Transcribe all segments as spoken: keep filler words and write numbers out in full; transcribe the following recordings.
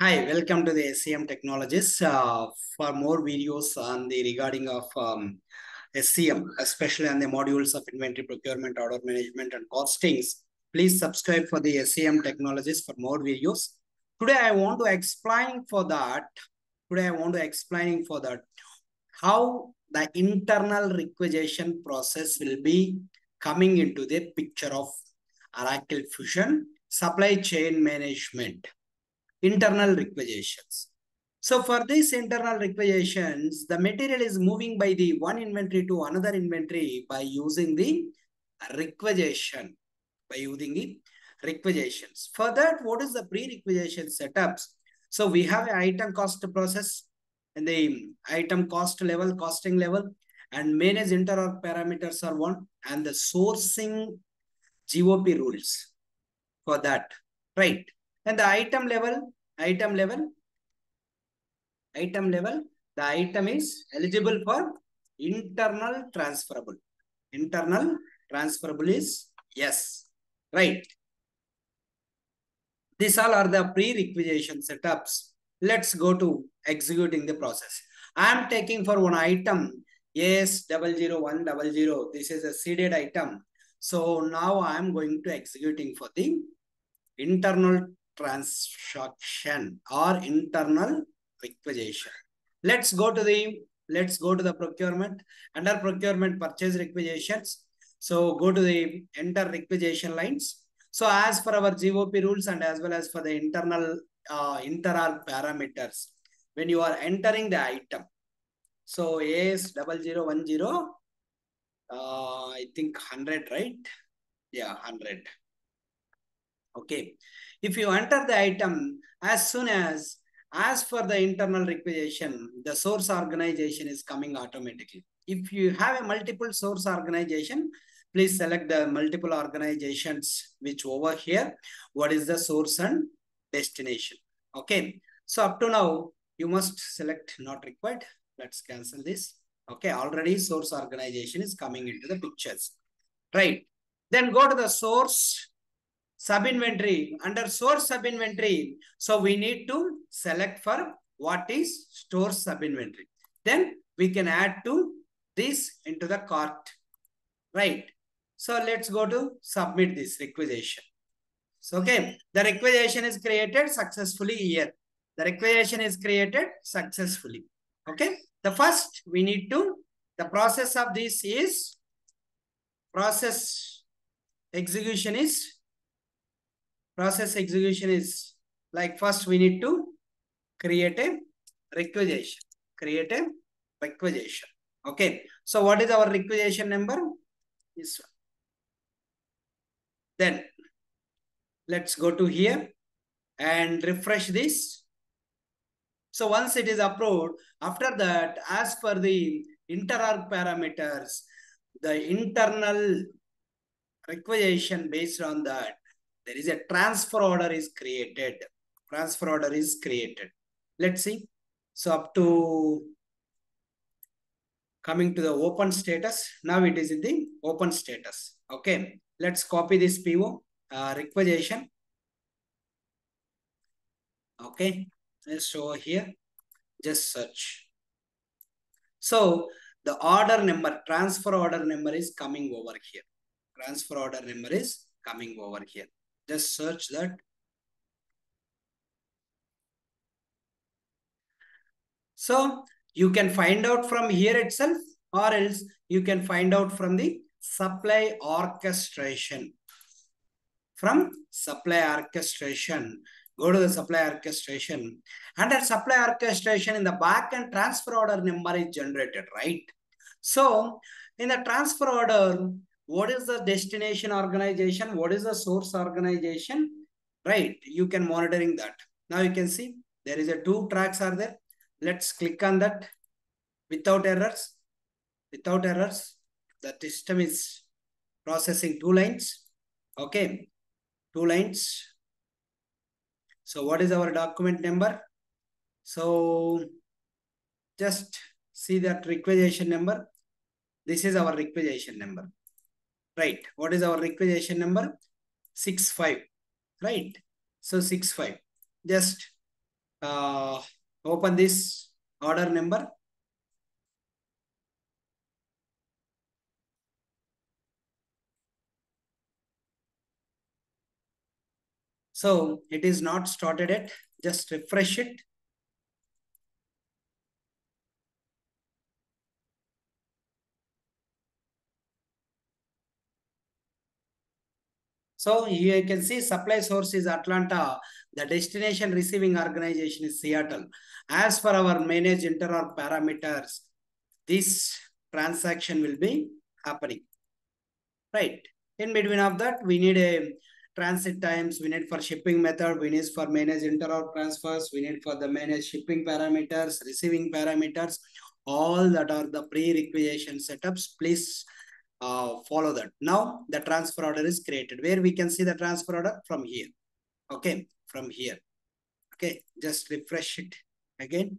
Hi, welcome to the S C M Technologies. Uh, for more videos on the regarding of um, S C M, especially on the modules of inventory procurement, order management, and costings, please subscribe for the S C M Technologies for more videos. Today, I want to explain for that. Today, I want to explain for that how the internal requisition process will be coming into the picture of Oracle Fusion Supply Chain Management. Internal requisitions. So for these internal requisitions, the material is moving by the one inventory to another inventory by using the requisition, by using the requisitions. For that, what is the pre-requisition setups? So we have an item cost process and the item cost level, costing level, and manage inter parameters are one, and the sourcing G O P rules for that, right? And the item level, item level, item level, the item is eligible for internal transferable. Internal transferable is yes, right. These all are the pre-requisition setups. Let's go to executing the process. I am taking for one item, A S zero zero one zero zero. This is a seeded item. So now I am going to executing for the internal transaction or internal requisition. Let's go to the let's go to the procurement under procurement purchase requisitions. So go to the enter requisition lines. So as for our G O P rules and as well as for the internal uh, internal parameters, when you are entering the item, so A S zero zero one zero, uh, I think one hundred, right? Yeah, one hundred. Okay. If you enter the item, as soon as, as for the internal requisition, the source organization is coming automatically. If you have a multiple source organization, please select the multiple organizations, which over here, what is the source and destination. Okay. So up to now, you must select not required. Let's cancel this. Okay. Already source organization is coming into the pictures. Right. Then go to the source sub-inventory. Under source sub-inventory, so we need to select for what is store sub-inventory. Then we can add to this into the cart, right? So let's go to submit this requisition. So, okay, the requisition is created successfully here. The requisition is created successfully. Okay, the first we need to, the process of this is, process execution is, Process execution is like first we need to create a requisition, create a requisition. Okay. So what is our requisition number? This one. Then let's go to here and refresh this. So once it is approved, after that, as per the inter-org parameters, the internal requisition based on that, there is a transfer order is created. Transfer order is created. Let's see. So up to coming to the open status. Now it is in the open status. Okay. Let's copy this P O uh, requisition. Okay. Let's over here. Just search. So the order number, transfer order number is coming over here. Transfer order number is coming over here. Just search that. So you can find out from here itself, or else you can find out from the supply orchestration. From supply orchestration, go to the supply orchestration. Under supply orchestration, in the back end, transfer order number is generated, right? So in the transfer order, what is the destination organization? What is the source organization? Right. You can monitoring that. Now you can see there is a two tracks are there. Let's click on that without errors. Without errors. The system is processing two lines. Okay. Two lines. So what is our document number? So just see that requisition number. This is our requisition number. Right. What is our requisition number? six five. Right. So six five. Just uh, open this order number. So it is not started yet. Just refresh it. So here you can see supply source is Atlanta. The destination receiving organization is Seattle. As for our manage inter-org parameters, this transaction will be happening. Right. In between of that, we need a transit times, we need for shipping method, we need for manage inter-org transfers, we need for the manage shipping parameters, receiving parameters, all that are the pre-requisition setups. Please uh, follow that. Now the transfer order is created. Where we can see the transfer order? From here. Okay, from here. Okay, just refresh it again.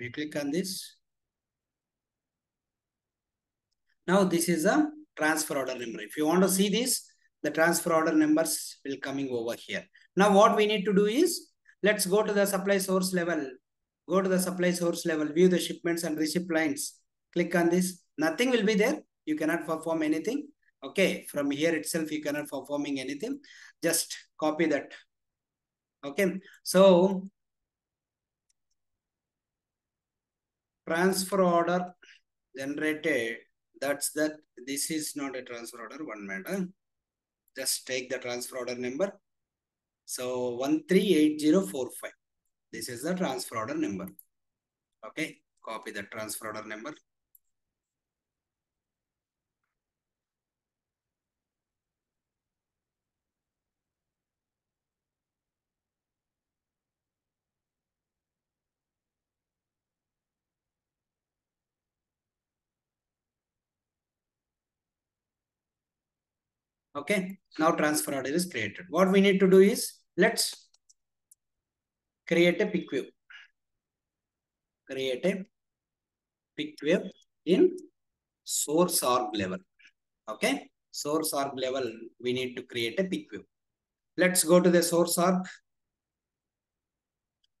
You click on this. Now this is a transfer order number. If you want to see this, the transfer order numbers will coming over here. Now what we need to do is, let's go to the supply source level. Go to the supply source level, view the shipments and receipt lines. Click on this. Nothing will be there. You cannot perform anything. Okay, from here itself, you cannot performing anything. Just copy that. Okay, so transfer order generated, that's that. This is not a transfer order, one matter. Just take the transfer order number. So one three eight zero four five, this is the transfer order number. Okay, copy the transfer order number. Okay, now transfer order is created. What we need to do is, let's create a pick view. Create a pick view in source org level. Okay, source org level, we need to create a pick view. Let's go to the source org.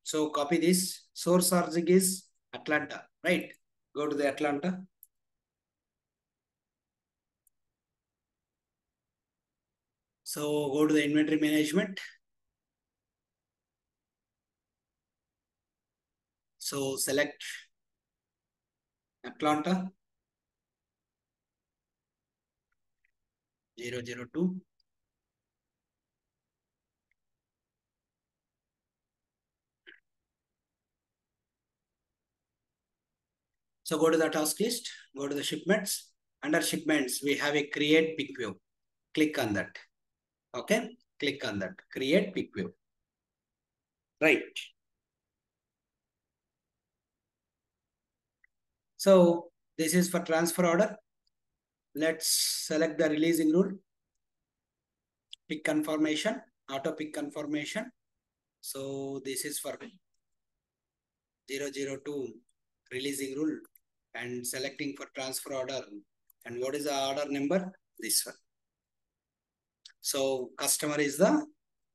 So copy this. Source org is Atlanta, right? Go to the Atlanta. So go to the inventory management. So select Atlanta zero zero two. So go to the task list, go to the shipments. Under shipments, we have a create pick view. Click on that. Okay, click on that, create pick view. Right. So this is for transfer order. Let's select the releasing rule. Pick confirmation, auto pick confirmation. So this is for zero zero two releasing rule and selecting for transfer order. And what is the order number? This one. So customer is the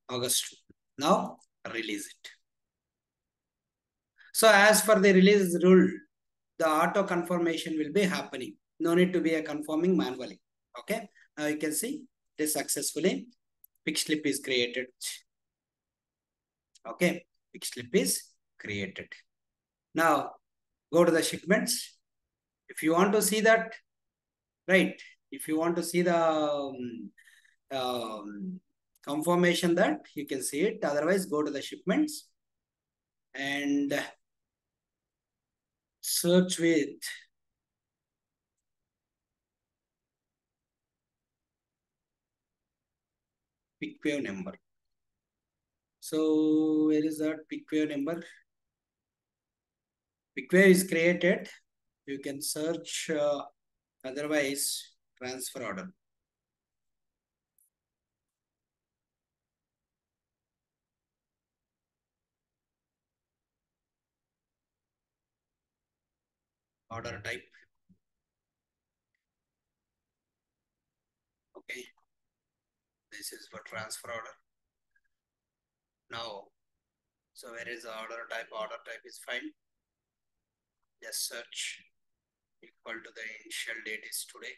August. Now release it. So as for the release rule, the auto confirmation will be happening. No need to be a confirming manually. Okay. Now you can see it is successfully. Pick slip is created. Okay. Pick slip is created. Now go to the shipments. If you want to see that, right. If you want to see the um, Um, confirmation, that you can see it. Otherwise, go to the shipments and search with pick view number. So where is that pick view number? Pick view is created. You can search uh, otherwise transfer order. Order type. this is for transfer order. Now, so where is the order type? Order type is file. Just search equal to the initial date is today.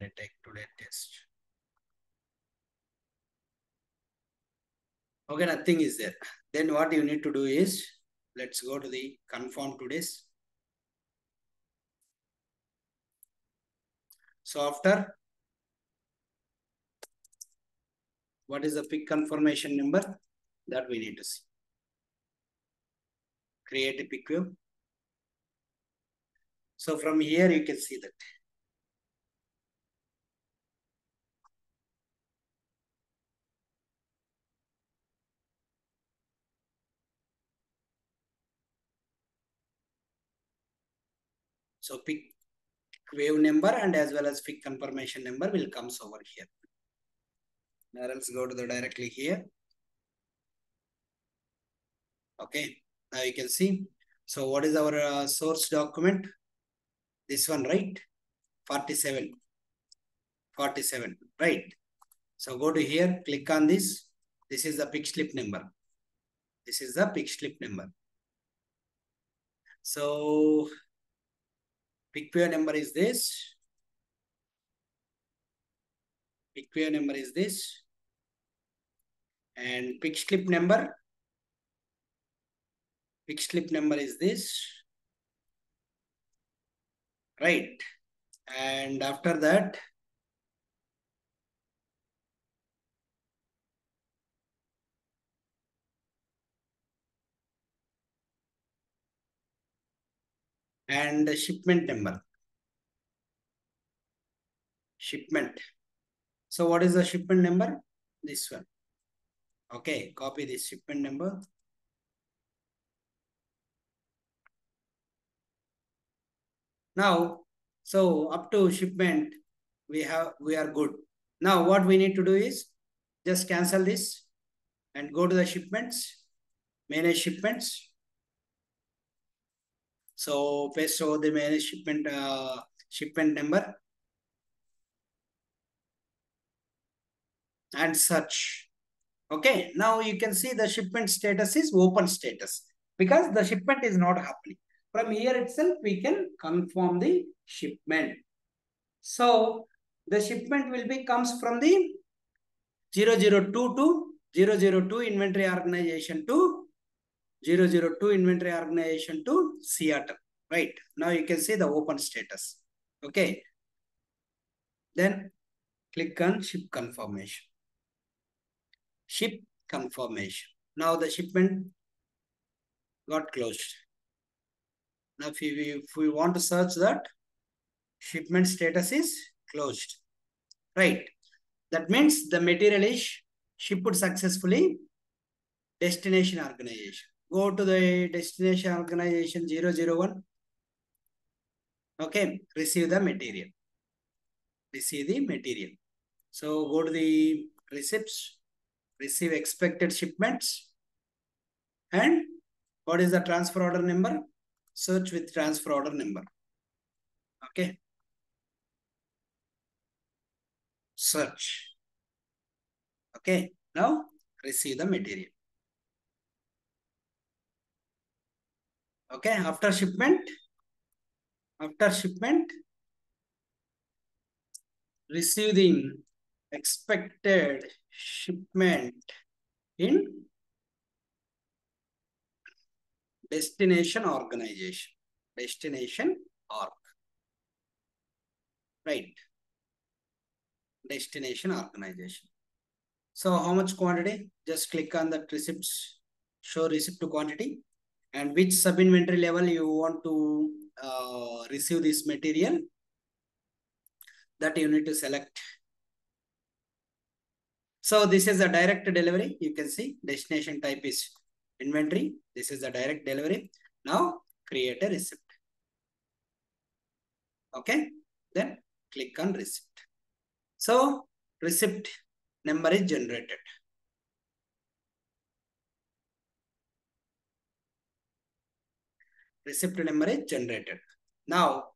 They take today test. Okay, nothing is there. Then what you need to do is, let's go to the confirm today's. So after, what is the pick confirmation number that we need to see? Create a pick view. So from here you can see that. So pick wave number and as well as pick confirmation number will comes over here. Now let's go to the directly here. Okay, now you can see. So what is our uh, source document? This one, right? forty-seven, forty-seven, right? So go to here, click on this. This is the pick slip number. This is the pick slip number. So pick view number is this. Pick view number is this. And pick slip number. Pick slip number is this. Right. And after that, and the shipment number. Shipment. So what is the shipment number? This one. Okay, copy this shipment number. Now, so up to shipment, we have we are good. Now what we need to do is just cancel this and go to the shipments, manage shipments. So paste over the manage shipment uh, shipment number and search. Okay, now you can see the shipment status is open status because the shipment is not happening. From here itself, we can confirm the shipment. So the shipment will be comes from the zero zero two to zero zero two inventory organization to zero zero two inventory organization to Seattle. Right. Now you can see the open status. Okay. Then click on ship confirmation. Ship confirmation. Now the shipment got closed. Now if we, if we want to search that, shipment status is closed. Right. That means the material is shipped successfully. Destination organization. Go to the destination organization zero zero one. Okay, receive the material. Receive the material. So go to the receipts, receive expected shipments. And what is the transfer order number? Search with transfer order number. Okay. Search. Okay, now receive the material. Okay, after shipment, after shipment, receive the expected shipment in destination organization, destination org, right, destination organization. So how much quantity? Just click on the receipts, show receipt to quantity. And which sub-inventory level you want to uh, receive this material, that you need to select. So this is a direct delivery. You can see destination type is inventory. This is the direct delivery. Now create a receipt. Okay. Then click on receipt. So receipt number is generated. Receipt number is generated. Now,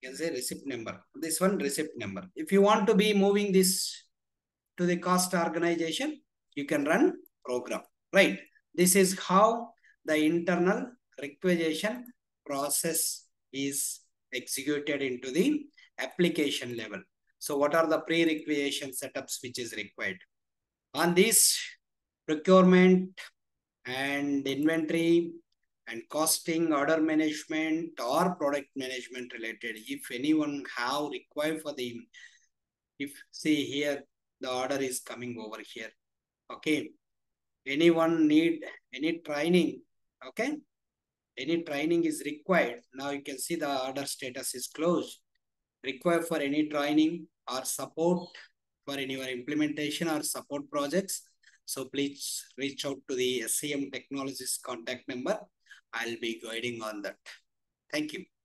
you can say receipt number. This one receipt number. If you want to be moving this to the cost organization, you can run program, right? This is how the internal requisition process is executed into the application level. So what are the pre-requisition setups which is required? On this procurement and inventory and costing, order management or product management related, if anyone have required for the, if see here, the order is coming over here. Okay. Anyone need any training? Okay. Any training is required. Now you can see the order status is closed. Required for any training or support for any your implementation or support projects. So please reach out to the S C M Technologies contact number. I'll be guiding on that. Thank you.